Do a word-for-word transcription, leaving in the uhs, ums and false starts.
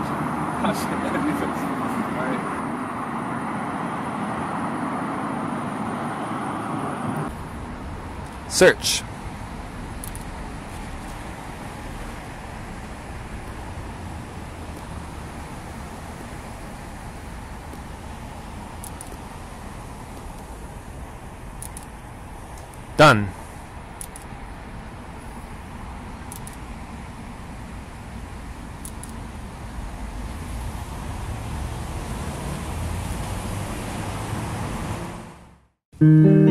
much passion that is. All right. Search. Done. Mm-hmm.